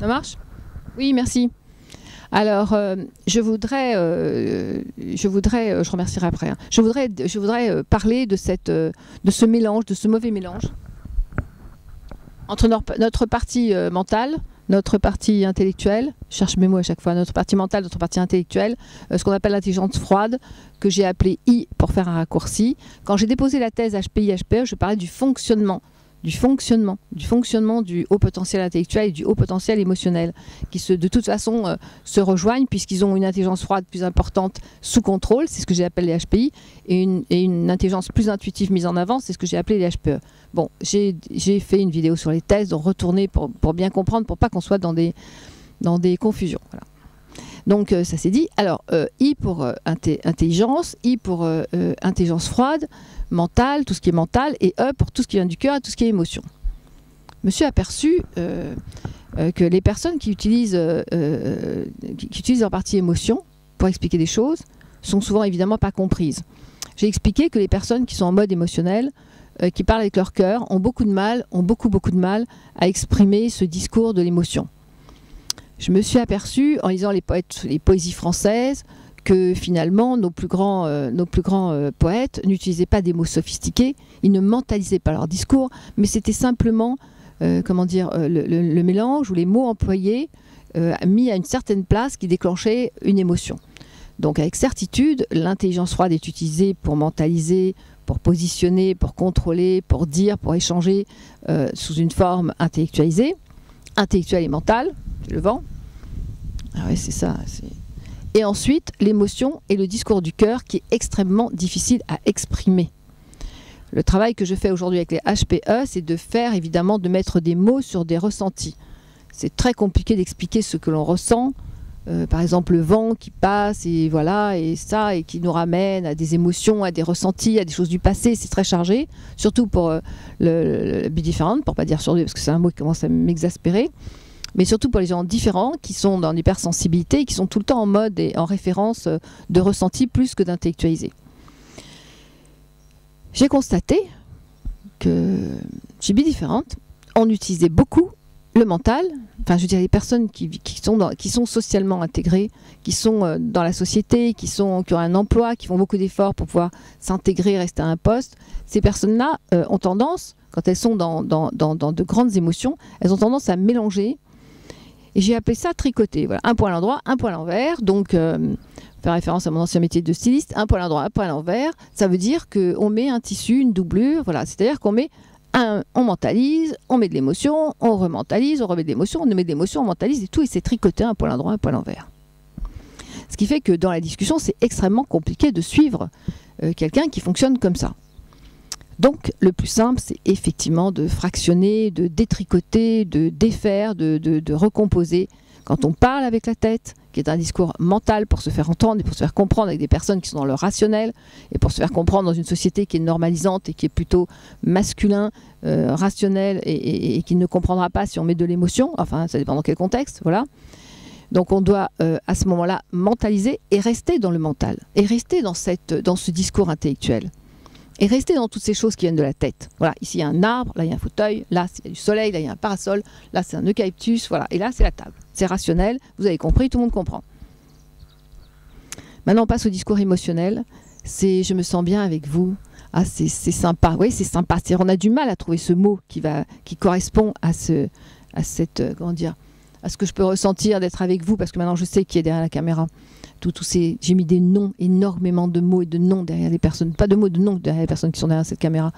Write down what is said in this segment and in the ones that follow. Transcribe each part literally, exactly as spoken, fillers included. Ça marche? Oui, merci. Alors, euh, je voudrais, euh, je voudrais, euh, je remercierai après, hein. je voudrais, je voudrais euh, parler de, cette, euh, de ce mélange, de ce mauvais mélange entre no notre partie euh, mentale, notre partie intellectuelle, je cherche mes mots à chaque fois, notre partie mentale, notre partie intellectuelle, euh, ce qu'on appelle l'intelligence froide, que j'ai appelée I pour faire un raccourci. Quand j'ai déposé la thèse H P I H P E, je parlais du fonctionnement. du fonctionnement, du fonctionnement du haut potentiel intellectuel et du haut potentiel émotionnel, qui se, de toute façon euh, se rejoignent puisqu'ils ont une intelligence froide plus importante sous contrôle, c'est ce que j'ai appelé les H P I, et une, et une intelligence plus intuitive mise en avant, c'est ce que j'ai appelé les H P E. Bon, j'ai fait une vidéo sur les thèses, donc retournez pour, pour bien comprendre, pour pas qu'on soit dans des, dans des confusions. Voilà. Donc euh, ça c'est dit. Alors, euh, I pour euh, inté intelligence, I pour euh, euh, intelligence froide, mental, tout ce qui est mental, et E pour tout ce qui vient du cœur et tout ce qui est émotion. Je me suis aperçu euh, euh, que les personnes qui utilisent, euh, euh, qui, qui utilisent leur partie émotion pour expliquer des choses sont souvent évidemment pas comprises. J'ai expliqué que les personnes qui sont en mode émotionnel, euh, qui parlent avec leur cœur, ont beaucoup de mal, ont beaucoup beaucoup de mal à exprimer ce discours de l'émotion. Je me suis aperçue, en lisant les, poètes, les poésies françaises, que finalement nos plus grands, euh, nos plus grands euh, poètes n'utilisaient pas des mots sophistiqués, ils ne mentalisaient pas leur discours, mais c'était simplement euh, comment dire, euh, le, le, le mélange ou les mots employés euh, mis à une certaine place qui déclenchait une émotion. Donc avec certitude, l'intelligence froide est utilisée pour mentaliser, pour positionner, pour contrôler, pour dire, pour échanger euh, sous une forme intellectualisée, intellectuelle et mentale, le vent. Ah ouais, c'est ça, c'est... Et ensuite, l'émotion et le discours du cœur qui est extrêmement difficile à exprimer. Le travail que je fais aujourd'hui avec les H P E, c'est de faire évidemment, de mettre des mots sur des ressentis. C'est très compliqué d'expliquer ce que l'on ressent. Euh, par exemple, le vent qui passe et voilà, et ça, et qui nous ramène à des émotions, à des ressentis, à des choses du passé, c'est très chargé. Surtout pour euh, le, le différent, pour pas dire sur lui, parce que c'est un mot qui commence à m'exaspérer. Mais surtout pour les gens différents qui sont dans l'hypersensibilité et qui sont tout le temps en mode et en référence de ressenti plus que d'intellectualisé. J'ai constaté que chez Bidifférente, on utilisait beaucoup le mental, enfin je veux dire les personnes qui, qui, sont, dans, qui sont socialement intégrées, qui sont dans la société, qui, sont, qui ont un emploi, qui font beaucoup d'efforts pour pouvoir s'intégrer, rester à un poste, ces personnes-là euh, ont tendance, quand elles sont dans, dans, dans, dans de grandes émotions, elles ont tendance à mélanger. Et j'ai appelé ça tricoter. Voilà. Un point à l'endroit, un point à l'envers. Donc, euh, faire référence à mon ancien métier de styliste, un point à l'endroit, un point à l'envers. Ça veut dire qu'on met un tissu, une doublure. Voilà. C'est-à-dire qu'on met un, on mentalise, on met de l'émotion, on rementalise, on remet de l'émotion, on met de l'émotion, on mentalise et tout. Et c'est tricoter un point à l'endroit, un point à l'envers. Ce qui fait que dans la discussion, c'est extrêmement compliqué de suivre euh, quelqu'un qui fonctionne comme ça. Donc, le plus simple, c'est effectivement de fractionner, de détricoter, de défaire, de, de, de recomposer. Quand on parle avec la tête, qui est un discours mental pour se faire entendre et pour se faire comprendre avec des personnes qui sont dans le rationnel, et pour se faire comprendre dans une société qui est normalisante et qui est plutôt masculin, euh, rationnel, et, et, et qui ne comprendra pas si on met de l'émotion, enfin, ça dépend dans quel contexte, voilà. Donc on doit euh, à ce moment-là mentaliser et rester dans le mental, et rester dans, cette, dans ce discours intellectuel. Et rester dans toutes ces choses qui viennent de la tête. Voilà, ici il y a un arbre, là il y a un fauteuil, là il y a du soleil, là il y a un parasol, là c'est un eucalyptus, voilà, et là c'est la table. C'est rationnel, vous avez compris, tout le monde comprend. Maintenant on passe au discours émotionnel, c'est « je me sens bien avec vous », « ah c'est sympa », oui c'est sympa, c'est-à-dire on a du mal à trouver ce mot qui, va, qui correspond à ce, à cette, comment dire, à ce que je peux ressentir d'être avec vous, parce que maintenant je sais qui est derrière la caméra. Tout, tout ces, j'ai mis des noms, énormément de mots et de noms derrière les personnes, pas de mots, de noms derrière les personnes qui sont derrière cette caméra.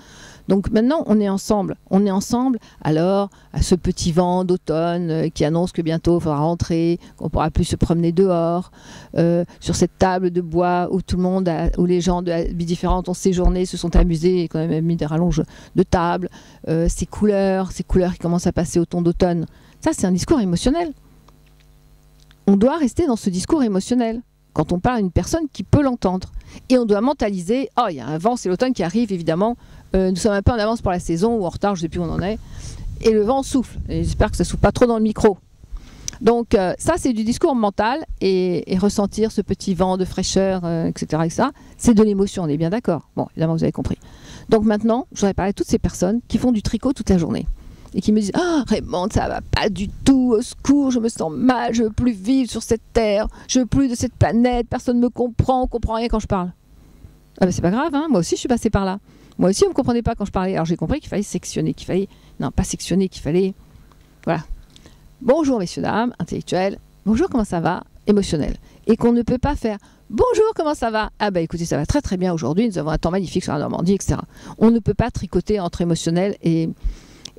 Donc maintenant, on est ensemble, on est ensemble, alors à ce petit vent d'automne qui annonce que bientôt il faudra rentrer, qu'on ne pourra plus se promener dehors, euh, sur cette table de bois où tout le monde, a, où les gens de vie différente ont séjourné, se sont amusés et qu'on a même mis des rallonges de table, euh, ces couleurs, ces couleurs qui commencent à passer au ton d'automne. Ça, c'est un discours émotionnel. On doit rester dans ce discours émotionnel quand on parle à une personne qui peut l'entendre. Et on doit mentaliser, oh il y a un vent, c'est l'automne qui arrive évidemment, euh, nous sommes un peu en avance pour la saison ou en retard, je ne sais plus où on en est, et le vent souffle, j'espère que ça ne souffle pas trop dans le micro. Donc euh, ça c'est du discours mental, et, et ressentir ce petit vent de fraîcheur, euh, et cetera, et cetera, c'est de l'émotion, on est bien d'accord. Bon, évidemment vous avez compris. Donc maintenant, je voudrais parler à toutes ces personnes qui font du tricot toute la journée. et qui me disent « Ah, Raymond, ça va pas du tout, au secours, je me sens mal, je veux plus vivre sur cette terre, je veux plus de cette planète, personne ne me comprend, on comprend rien quand je parle. » Ah ben c'est pas grave, hein, moi aussi je suis passée par là. Moi aussi on me comprenait pas quand je parlais, alors j'ai compris qu'il fallait sectionner, qu'il fallait... Non, pas sectionner, qu'il fallait... Voilà. Bonjour messieurs, dames, intellectuels, bonjour comment ça va, émotionnel. Et qu'on ne peut pas faire « Bonjour, comment ça va ?» Ah bah écoutez, ça va très très bien aujourd'hui, nous avons un temps magnifique sur la Normandie, et cetera. On ne peut pas tricoter entre émotionnel et...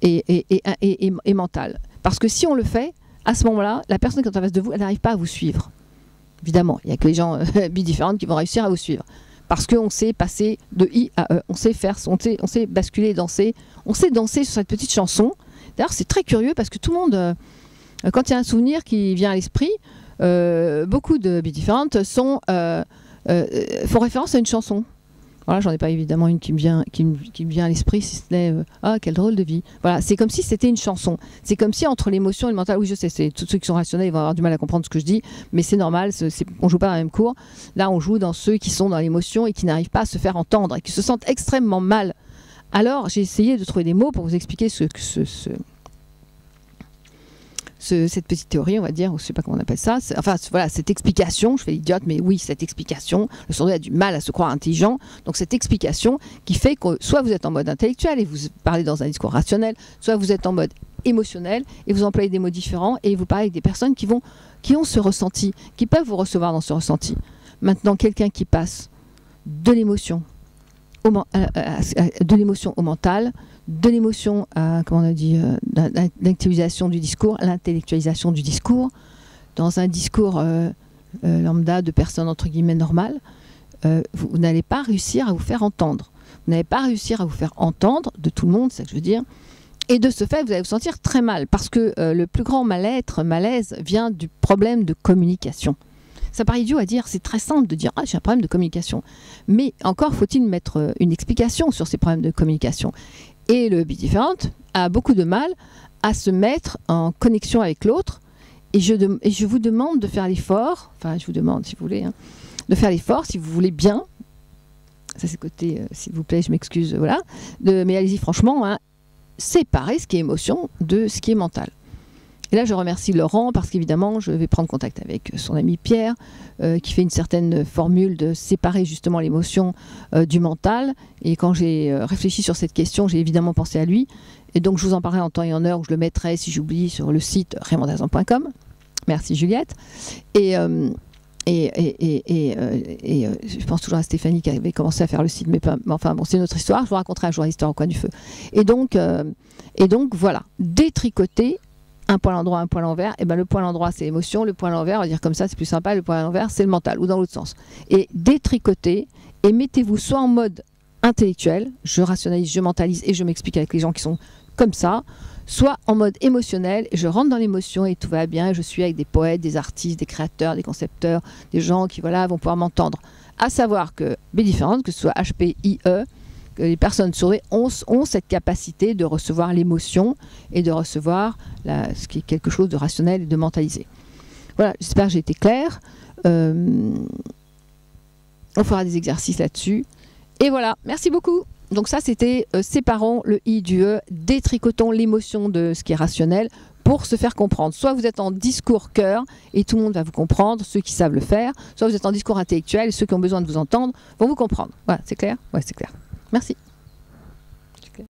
Et, et, et, et, et, et mentale. Parce que si on le fait, à ce moment-là, la personne qui est en face de vous, elle n'arrive pas à vous suivre. Évidemment, il n'y a que les gens euh, bidifférents qui vont réussir à vous suivre. Parce qu'on sait passer de I à E, on sait faire, on sait, on sait basculer, danser, on sait danser sur cette petite chanson. D'ailleurs, c'est très curieux parce que tout le monde, euh, quand il y a un souvenir qui vient à l'esprit, euh, beaucoup de bidifférentes sont, euh, euh, font référence à une chanson. Voilà, j'en ai pas évidemment une qui me vient, qui me, qui me vient à l'esprit, si ce n'est euh, ah, quel drôle de vie. Voilà, c'est comme si c'était une chanson. C'est comme si entre l'émotion et le mental, oui, je sais, c'est tous ceux qui sont rationnels, ils vont avoir du mal à comprendre ce que je dis, mais c'est normal, c'est, c'est, on joue pas dans la même cour. Là, on joue dans ceux qui sont dans l'émotion et qui n'arrivent pas à se faire entendre et qui se sentent extrêmement mal. Alors, j'ai essayé de trouver des mots pour vous expliquer ce, ce, ce, ce, cette petite théorie, on va dire, ou je sais pas comment on appelle ça. Enfin, voilà, cette explication, je fais l'idiote, mais oui, cette explication, le cerveau a du mal à se croire intelligent, donc cette explication qui fait que soit vous êtes en mode intellectuel et vous parlez dans un discours rationnel, soit vous êtes en mode émotionnel et vous employez des mots différents et vous parlez avec des personnes qui, vont, qui ont ce ressenti, qui peuvent vous recevoir dans ce ressenti. Maintenant, quelqu'un qui passe de l'émotion au, euh, de l'émotion au mental, de l'émotion à, comment on a dit, euh, l'intellectualisation du discours, l'intellectualisation du discours, dans un discours euh, euh, lambda de personnes entre guillemets normales, euh, vous, vous n'allez pas réussir à vous faire entendre. Vous n'allez pas réussir à vous faire entendre de tout le monde, c'est ça que je veux dire. Et de ce fait, vous allez vous sentir très mal, parce que euh, le plus grand mal-être, malaise, vient du problème de communication. Ça paraît idiot à dire, c'est très simple de dire « Ah, j'ai un problème de communication ». Mais encore faut-il mettre une explication sur ces problèmes de communication. Et le bidifférent a beaucoup de mal à se mettre en connexion avec l'autre. Et je, de, et je vous demande de faire l'effort, enfin je vous demande si vous voulez, hein, de faire l'effort si vous voulez bien. Ça c'est côté, euh, s'il vous plaît, je m'excuse, voilà. De, mais allez-y franchement, hein, séparer ce qui est émotion de ce qui est mental. Et là, je remercie Laurent parce qu'évidemment, je vais prendre contact avec son ami Pierre euh, qui fait une certaine formule de séparer justement l'émotion euh, du mental. Et quand j'ai euh, réfléchi sur cette question, j'ai évidemment pensé à lui. Et donc, je vous en parlerai en temps et en heure, où je le mettrai, si j'oublie, sur le site raymond azan point com. Merci Juliette. Et, euh, et, et, et, euh, et euh, je pense toujours à Stéphanie qui avait commencé à faire le site. Mais, pas, mais enfin, bon, c'est une autre histoire. Je vous raconterai un jour l'histoire au coin du feu. Et donc, euh, et donc voilà, détricoter. Un point à l'endroit, un point à l'envers, et ben le point à l'endroit c'est l'émotion, le point à l'envers, on va dire comme ça c'est plus sympa, le point à l'envers c'est le mental, ou dans l'autre sens. Et détricoter, et mettez-vous soit en mode intellectuel, je rationalise, je mentalise et je m'explique avec les gens qui sont comme ça, soit en mode émotionnel, et je rentre dans l'émotion et tout va bien, et je suis avec des poètes, des artistes, des créateurs, des concepteurs, des gens qui voilà, vont pouvoir m'entendre. À savoir que, mais différentes, que ce soit H P I E, que les personnes sourdes ont, ont cette capacité de recevoir l'émotion et de recevoir la, ce qui est quelque chose de rationnel et de mentalisé. Voilà, j'espère que j'ai été claire. Euh, on fera des exercices là-dessus. Et voilà, merci beaucoup. Donc ça, c'était euh, séparons le I du E, détricotons l'émotion de ce qui est rationnel pour se faire comprendre. Soit vous êtes en discours cœur et tout le monde va vous comprendre, ceux qui savent le faire, soit vous êtes en discours intellectuel et ceux qui ont besoin de vous entendre vont vous comprendre. Voilà, c'est clair? Ouais, c'est clair. Merci.